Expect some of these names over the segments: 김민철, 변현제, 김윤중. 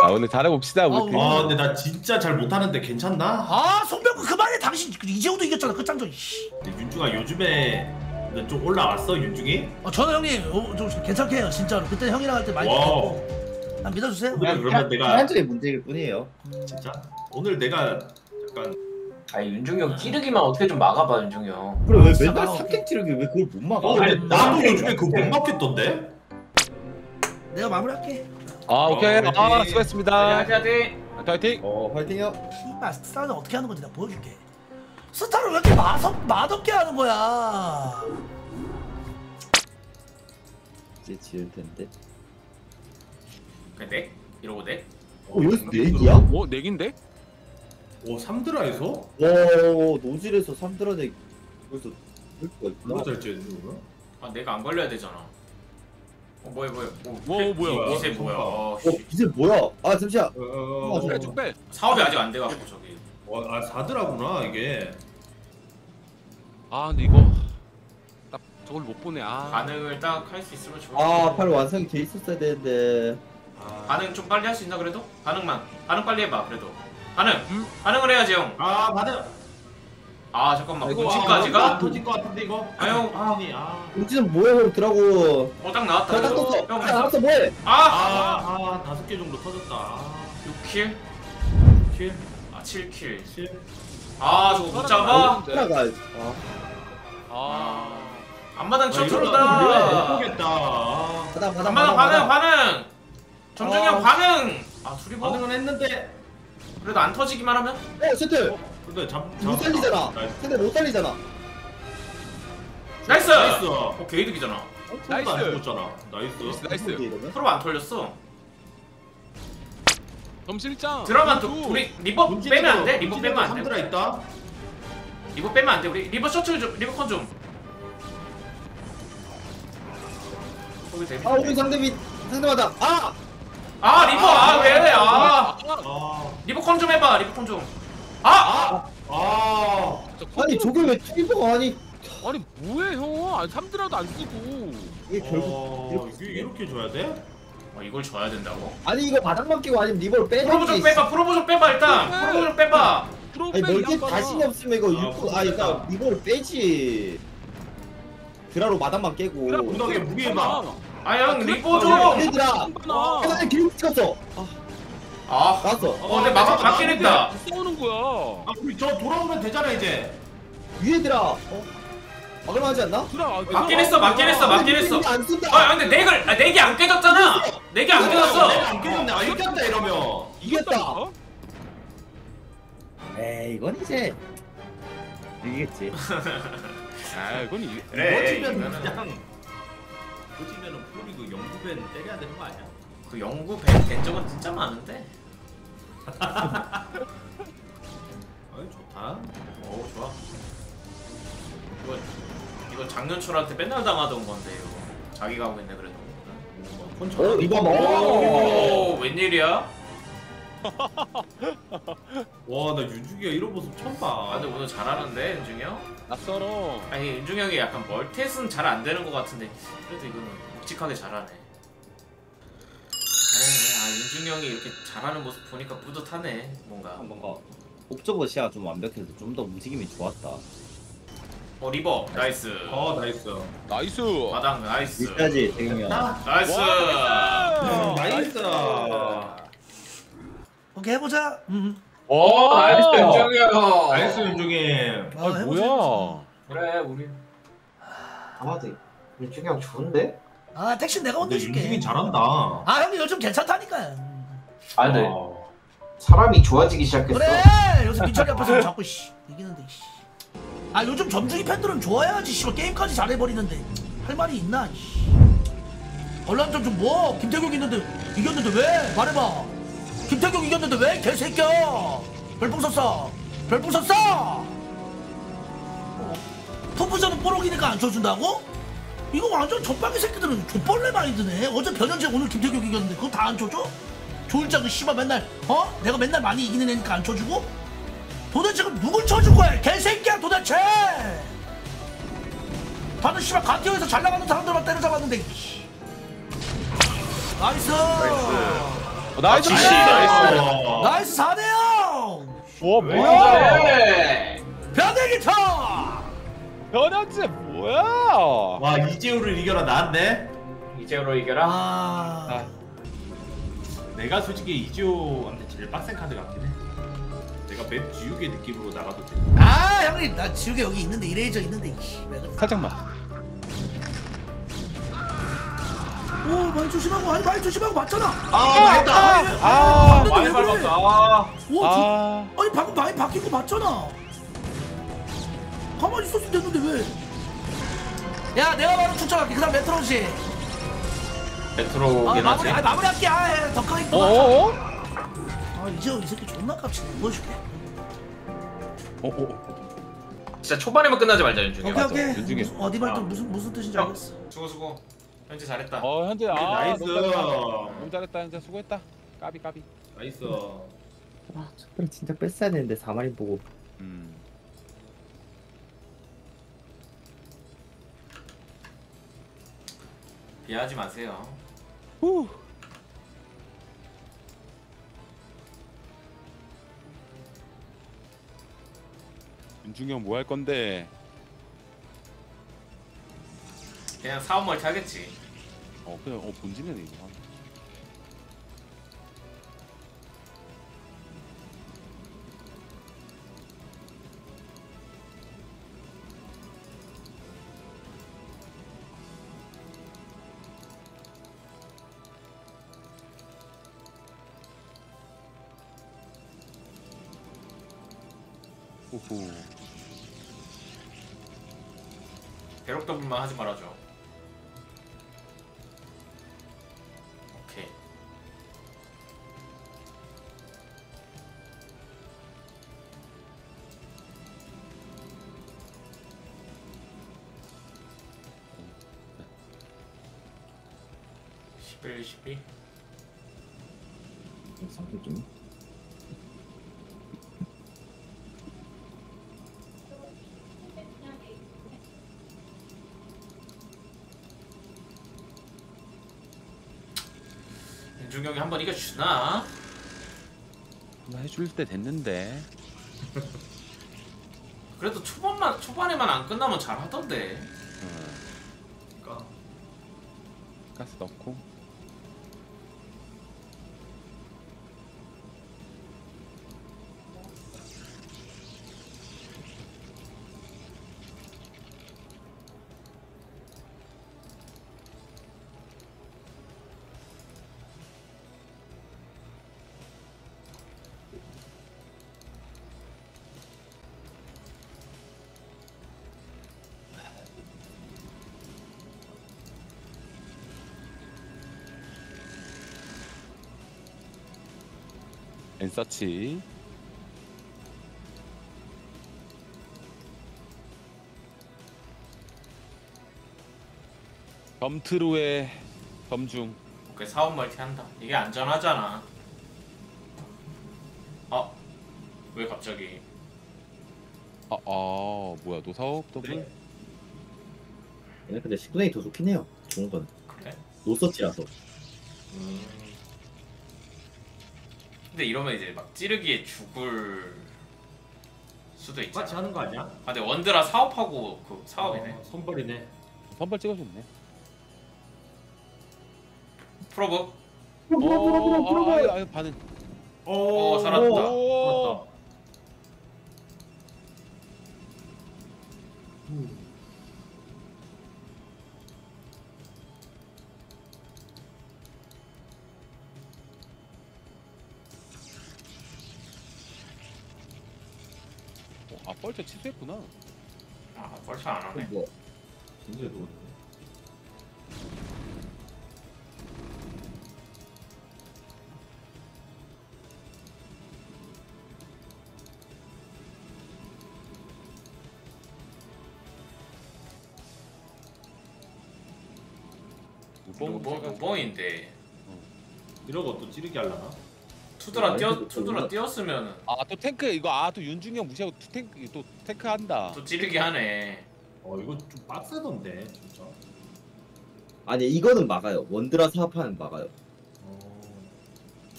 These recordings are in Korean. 아 오늘 잘해봅시다. 우리 아 근데 나 진짜 잘 못하는데 괜찮나? 아 손병구 그만해. 당신 이재호도 이겼잖아 끝장전. 근데 윤중아 요즘에 좀 올라왔어 윤중이? 아 저는 형님 좀 괜찮게요 진짜로. 그때 형이랑 할 때 많이 좋았고. 난 믿어주세요. 그러면 내가 한줄의 문제일 뿐이에요. 진짜? 오늘 내가 약간 아니 윤중이 형 찌르기만 어떻게 좀 막아봐 윤중이 형. 그래 왜 맨날 삼탱 찌르기 왜 그걸 못 막아? 근데 나도 요즘에 그거 못 막겠던데? 내가 마무리할게. 아 오케이. 아 수고했습니다. 화이팅 화이팅. 화이팅요. 씨발 스타는 어떻게 하는 건지 나 보여줄게. 스타를 왜 이렇게 맛없게 하는 거야? 이제 지을 텐데. 그래 넥? 이러고 넥? 어 여기서 넥이야? 어 넥인데? 오 3드라에서? 오 노질에서 3드라 넥 벌써 넥가 있구나. 뭐가 잘 찌는 거야? 아 내가 안 걸려야 되잖아. 어 뭐야 뭐야 기세 뭐야. 어 기세 뭐야. 아 잠시만 쭉 빼 사업이 아직 안 돼가지고 저기 아 4드라구나 이게. 아 근데 이거 딱 저걸 못 보네. 아 반응을 딱 할 수 있으면 좋을 텐데. 아 바로 완성이 돼 있었어야 되는데. 반응 좀 빨리 할 수 있나 그래도? 반응 빨리 해봐 그래도. 반응을 해야지 형. 아 반응. 아 잠깐만 곤치까지가? 터질 것 같은데 이거? 아 형 아니 아 곤치는 뭐야 그렇더라고. 어 딱 나왔다. 딱 떴어. 형 알았어 뭐해? 아 5개 정도 터졌다. 6킬? 6킬? 아 7킬. 7. 아 저거 못 잡아? 아 앞마당 쳐들어온다. 못 보겠다. 반응. 정중이 형 반응! 아 둘이 반응은 했는데 그래도 안 터지기만 하면? 어 세트! 근데 못 살리잖아! 근데 못 살리잖아! 나이스! 어 게이득이잖아. 어, 나이스! 나이스! 프로 안 털렸어. 점실장! 드라마 우리 리버 빼면 안 돼? 리버 빼면 안 돼? 3드라 있다? 리버 빼면 안 돼? 우리 리버 셔츠 좀! 리버 컨 좀! 아 우리 상대마다! 아! 아 리버 아 왜 아, 리버 컨 좀 해봐. 리버 컨 좀. 아니 저게 왜 트리버가 아니 뭐해 형. 아니 3드라도 안 쓰고 이게 결국 이렇게 줘야 돼? 아 이걸 줘야 된다고? 아니 이거 바닥만 끼고 아니면 리버를 빼야지. 프로보 좀 빼봐 일단. 프로보 좀 빼봐. 아니 멀티 자신이 없으면 이거 육군 아 그러니까 리버를 빼지. 드라로 바닥만 깨고 무게 무게만. 아 형 리버 좀! 계단에 기름 찍었어! 아 나왔어. 근데 막긴 했다. 싸우는 거야. 아 우리 저 돌아오면 되잖아 이제. 위에 들아 막을만 하지 않나? 막긴 했어. 아 근데 네 개 안 깨졌잖아. 네 개 안 깨졌어. 아 이겼다 이러면. 이겼다. 에이 이건 이제 이기겠지. 아 이건 이기면 보시면은 프로리그 영구밴 때려야 되는 거 아니야? 그 영구밴 된 적은 진짜 많은데. 아이 좋다. 오 좋아. 이거 작년 초한테 맨날 당하던 건데 이거 자기가 하고 있네 그래도. 어 이거 뭐? 웬일이야? 와 나 윤중이가 이런 모습 처음 봐. 아, 근데 오늘 잘하는데 윤중이 형? 낯설어. 아니 윤중이 형이 약간 멀티는 잘 안 되는 것 같은데 그래도 이거는 묵직하게 잘하네. 아 윤중이 형이 이렇게 잘하는 모습 보니까 뿌듯하네. 뭔가 옵저버시야 좀 완벽해서 좀 더 움직임이 좋았다. 어 리버 나이스. 어 나이스. 마당 나이스. 여기까지 대경이 형. 나이스. 와, 나이스. 오케이 해보자. 오 나이스 윤중이야. 나이스 윤중이. 아 뭐야? 그래 우리. 아마도 윤중이 형 좋은데? 아 택시 내가 혼내줄게. 윤중이 잘한다. 아 형이 요즘 괜찮다니까. 아 근데 사람이 좋아지기 시작했어. 그래 요새 민철이 앞에서 자꾸 씨 이기는데 씨. 아 요즘 점주기 팬들은 좋아해야지 씨. 게임까지 잘해버리는데 할 말이 있나? 언론전 좀 뭐? 김태경 있는데 이겼는데 왜? 말해봐. 김태경 이겼는데 왜 개새끼야! 별풍 썼어! 토프전은 뽀록이니까 안 쳐준다고? 이거 완전 젖방이 새끼들은 족벌레 많이 드네. 어제 변현제 오늘 김태경 이겼는데 그거 다 안 쳐줘? 조일자 그 씨발 맨날 내가 맨날 많이 이기는 애니까 안 쳐주고? 도대체 그럼 누굴 쳐줄 거야 개새끼야 도대체! 다들 씨발 가티어에서 잘 나가는 사람들만 때려잡았는데. 나이스! 나이스! 나이스 4대0! 와 뭐야! 변현기터! 변현제 뭐야! 와 이재우를 이겨라 나왔네? 이재우로 이겨라? 아... 내가 솔직히 이재우한테 제일 빡센 카드 같긴 해. 내가 맵 지우개 느낌으로 나가도 돼. 아 형님 나 지우개 여기 있는데 이레이저 있는데 살짝만. 오 많이 조심하고 아니 많이 조심하고 맞잖아. 아 맞다. 아 많이 밟았다. 와 아니 방금 많이 바뀐 거 맞잖아. 가만히 있었으면 됐는데 왜? 야 내가 바로 추천할게. 그다음 메트로지. 메트로긴 하지. 아 마무리할게. 아 더 까이 거. 아 이제 이 새끼 존나 깝치네. 보여줄게. 오. 진짜 초반에만 끝나지 말자 윤중이. 오케이. 어디 말든 무슨 뜻인지 알겠어. 수고. 현재 잘했다. 현재 나이스. 너무 잘했다. 현재 수고했다. 까비. 나이스. 아, 저걸 진짜 뺐어야 되는데 4마리 보고. 비하하지 마세요. 후. 윤중이 형 뭐 할 건데? 그냥 사원멀티 하겠지. 그냥 본진이네 이거. 오호. 괴롭 더블만 하지 말아줘. 윤중형이 한번 이겨주나? 해줄 때 됐는데. 그래도 초반에만 안 끝나면 잘 하던데. 그러니까 가스 넣고. 엔서치 검트루의 검중. 오케이 사원 멀티 한다. 이게 안전하잖아. 왜 갑자기? 뭐야 노사업 더블? 그래? 근데 19랭이 더 좋긴 해요. 좋은 건. 그래? 노서치라서. 근데 이러면 이제 막 찌르기에 죽을 수도 있잖아. 똑같이 하는 거 아니야? 근데 원드라 사업하고 그 사업이네. 선발이네. 선발 찍어줬네. 프로브. 프로브. 아, 반응. 살았다. 맞다. 벌써 취소했구나. 벌써 안 하네. 진짜 좋은데. 무봉인데. 이러고 또 찌르기 하려나? 투드라 뛰었으면은 또 탱크 이거 또 윤중이 형 무시하고 탱크 한다. 또 찌르기 하네. 이거 좀 빡세던데 진짜. 아니 이거는 막아요. 원드라 사업하는 막아요.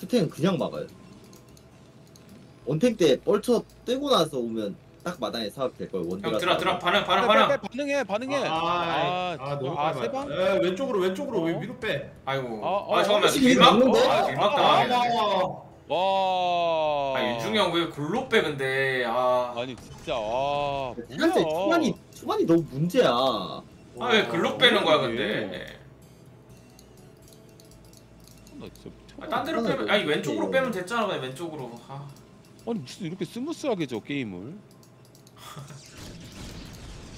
스택은 그냥 막아요. 원탱 때 벌쳐 떼고 나서 오면 딱 마당에 사업 될 거예요. 원딜 들어 반응 반응해. 세 방? 왼쪽으로 왜 위로 빼? 아이고. 잠깐만. 밀막. 와. 아, 윤중이 형 왜 글로 빼 근데. 아니 진짜. 사실 초반이 너무 문제야. 아 왜 글로 빼는 거야 근데. 딴 데로 빼면 아니 왼쪽으로 빼면 됐잖아. 그냥 왼쪽으로. 아니 무슨 이렇게 스무스하게 저 게임을.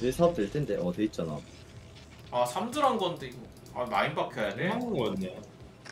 내 사업 될 텐데 돼 있잖아. 아 3드란 건데 이거. 아 마인 박혀야 돼. 한국 거였네.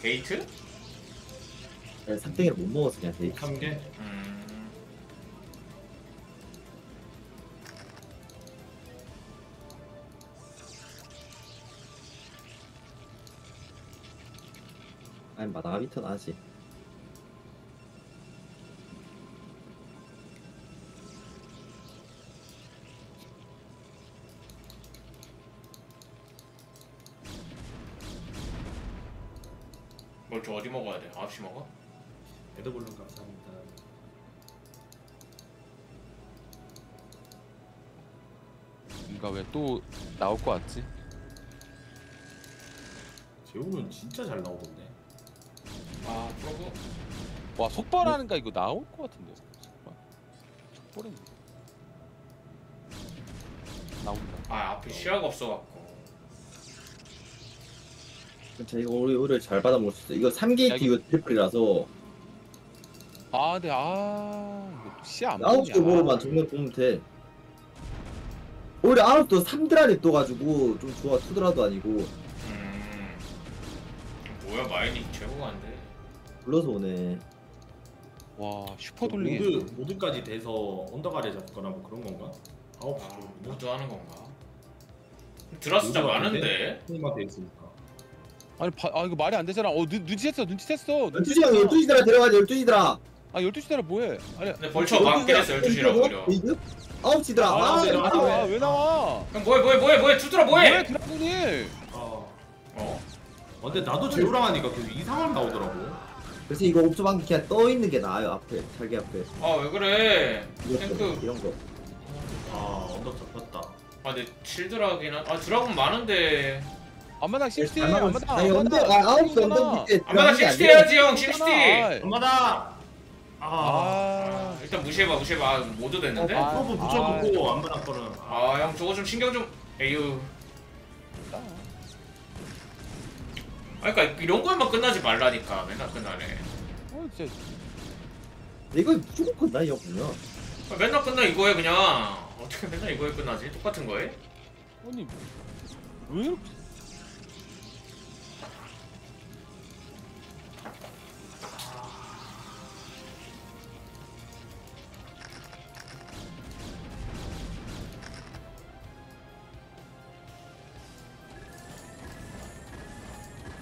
게이트? 네, 삼땡이를 못 먹었어 그냥 게이트. 3개? 아니 마당 밑은 아니지. 저 어디 먹어야 돼? 9시 먹어? 에드볼룸 감사합니다. 뭔가 왜 또 나올 거 같지? 재우는 진짜 잘 나오던데. 그러고 와 속발하는가 이거 나올 거 같은데. 속발은 나온다. 앞에 시야가 없어갖고. 자 이거 오히려 잘 받아 먹을 수 있어. 이거 3게이트 이거 트리플이라서. 근데 시야 안 보이냐. 9시 보로만 정면 보면 돼. 오히려 9도 3드라리 떠가지고 좀 좋아. 2드라도 아니고. 뭐야 마이닝 최고가 안 돼. 불러서 오네. 와 슈퍼 돌리기. 모드까지 돼서 언더가리 잡거나 뭐 그런 건가? 모드 하는 건가? 드라스자 많은데? 힘만 돼 있으니까. 이거 말이 안 되잖아. 눈치챘어. 12시더라 데려가자. 12시더라. 12시더라 뭐해? 근데 벌쳐 막게 됐어. 12시라고 오히려. 9시더라. 왜 나와? 그럼 뭐해? 두드라 뭐해? 드라군이. 근데 나도 재우랑 하니까 계속 이상한 나오더라고. 그래서 이거 옵저방 그냥 떠있는 게 나아요. 앞에. 자기 앞에. 왜 그래? 탱크. 이런 거. 언덕 잡혔다. 근데 7드라긴 한. 드라군 많은데. 안마당 60! 안마당 60 해야지 형! 60! 안마당! 일단 무시해봐. 모두 됐는데? 프로브 붙여놓고 안마당 거는 형 저거 좀 신경 좀. 에휴 그러니까 이런 거에만 끝나지 말라니까. 맨날 끝나네. 진짜 이거 무조건 끝나 이 형 그냥. 맨날 끝나 이거에 그냥. 어떻게 맨날 이거에 끝나지? 똑같은 거에? 아니 왜 이렇게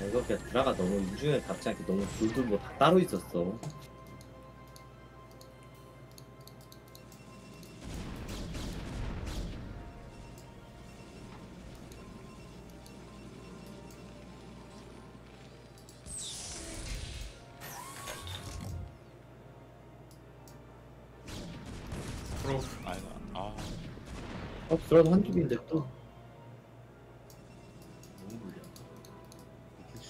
이렇게 드라가 너무 유중에 답지 않게 너무 둘둘 뭐 다 따로 있었어. 드라도 한 줍인데 또.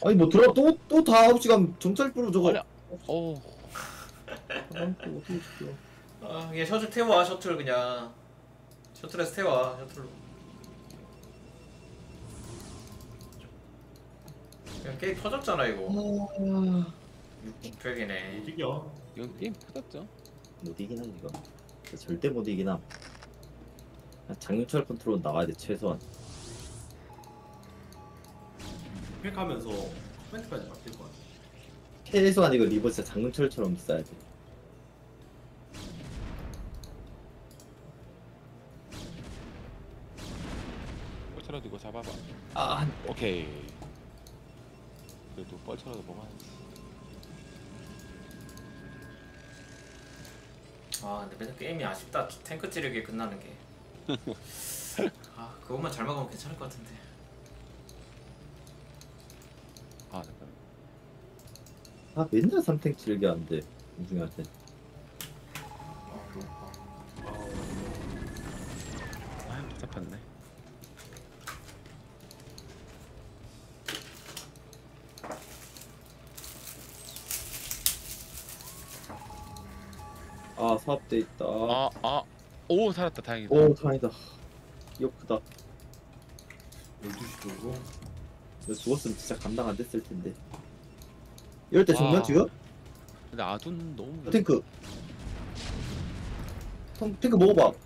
아니 뭐 들어 또 다 9시 가면 정찰 뿌려 저거. 어떻게 시켜. 그냥 셔틀 태워. 셔틀 그냥 셔틀에서 태워. 셔틀로 그냥 게임 터졌잖아 이거. 600이네 못 이겨 이건. 게임 터졌죠. 못 이기나 이거 절대 못 이기나. 장윤철 컨트롤 나와야 돼 최소한. 팩하면서 커멘트까지 바뀔 것 같아. 최소한 이거 리버 진짜 장근철처럼 써야 돼. 뻘쳐라도 이거 잡아봐. 아, 오케이. 그래도 뻘쳐라도 뭐만 하지. 아, 근데 맨날 게임이 아쉽다. 탱크 찌르기 끝나는 게. 아, 그것만 잘 막으면 괜찮을 것 같은데. 아, 잠깐. 아, 맨날 3탱 찌르기 안 돼. 민중이할 때. 아, 답답했네. 아, 사업돼 있다. 오, 살았다. 다행이다. 오, 다행이다. 이거 크다. 12시 돌고. 이거 죽었으면 진짜 감당 안 됐을 텐데. 이럴 때 정면 지금? 근데 아둔 너무. 탱크. 탱크 먹어봐.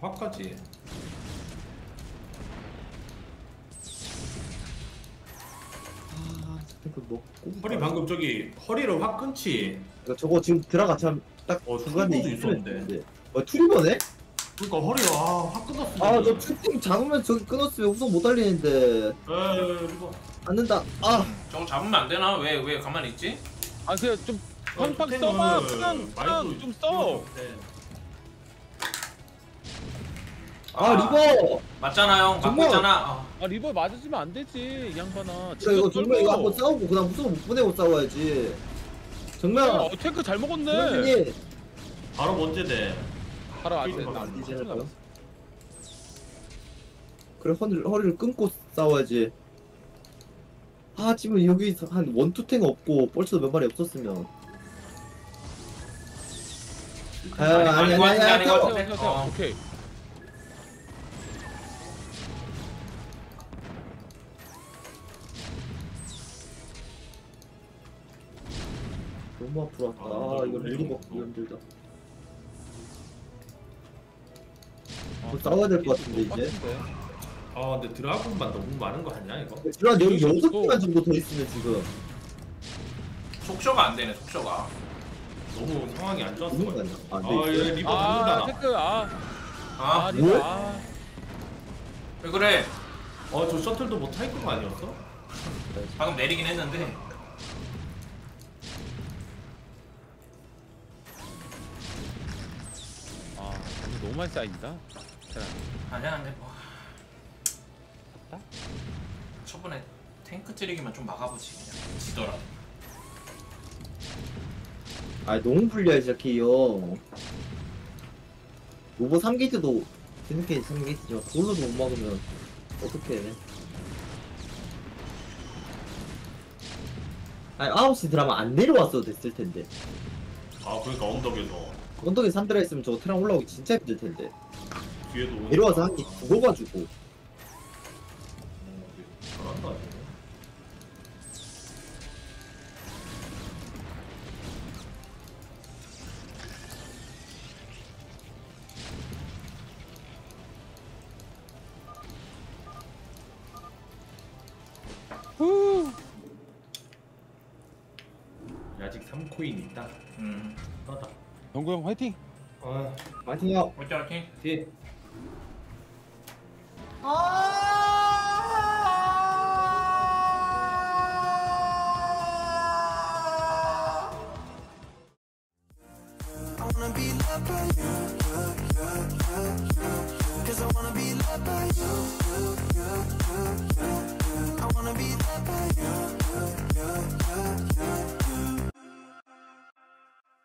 화까지. 아, 탱크 먹고. 허리 방금 저기 허리로 확 끊지. 그러니까 저거 지금 들어가 참. 딱 중간에 있었는데. 어, 투리버네? 그러니까 허리가 확 끊었어. 아, 너 슈팅 잡으면 저기 끊었으면 후속 못 달리는데. 이거 안된다. 아, 저거 잡으면 안 되나? 왜 가만히 있지? 아, 그냥 좀 팡팡 써봐. 그냥 좀 써. 아, 리버 맞잖아요. 맞고 있잖아. 아, 리버 맞으면 안 되지 이 양반아. 진짜 이거 정말 이거 한번 싸우고 그다음 후속 못 보내고 싸워야지. 정말. 어, 탱크 잘 먹었네. 바로 문제돼. 바로 안 된다. 그래, 허리를 끊고 싸워야지. 아, 지금 여기 한 원투탱 없고 뻘쳐도 몇 마리 없었으면. 아, 아니야. 오케이. 너무 앞으로 왔다. 아, 이거 밀기 먹기 힘들다. 싸워야 될 것 같은데 이제. 아, 근데 드라군만 너무 많은 거 아니야 이거? 드라군 여기 6개만 정도 더 있으면 지금 속셔가 안 되네. 속셔가 너무 상황이 안 좋았어. 아, 얘 리버 다 죽는다. 아, 리버 왜 그래? 아, 저 셔틀도 뭐 탈 거 아니었어? 방금 내리긴 했는데. 너무 많이 쌓인다. 아니야, 근데 뭐 갔다? 저번에 탱크 찌르기만 좀 막아보지 그냥 지더라도. 아, 너무 불리해 저렇게요. 로봇 3게이트도 드는게 3게이트지만 그걸로도 못 막으면 어떡해. 아니, 9시 드라마 안 내려왔어도 됐을 텐데. 아, 그러니까 언덕에서. 언덕에 산드라 있으면 저거 테랑 올라오기 진짜 힘들 텐데. 내려와서 한개 죽어가지고. 아직 3코인 있다. 떠다. 영구 형 화이팅! 화이팅요! 화이팅! 화이팅! I wanna be loved by you.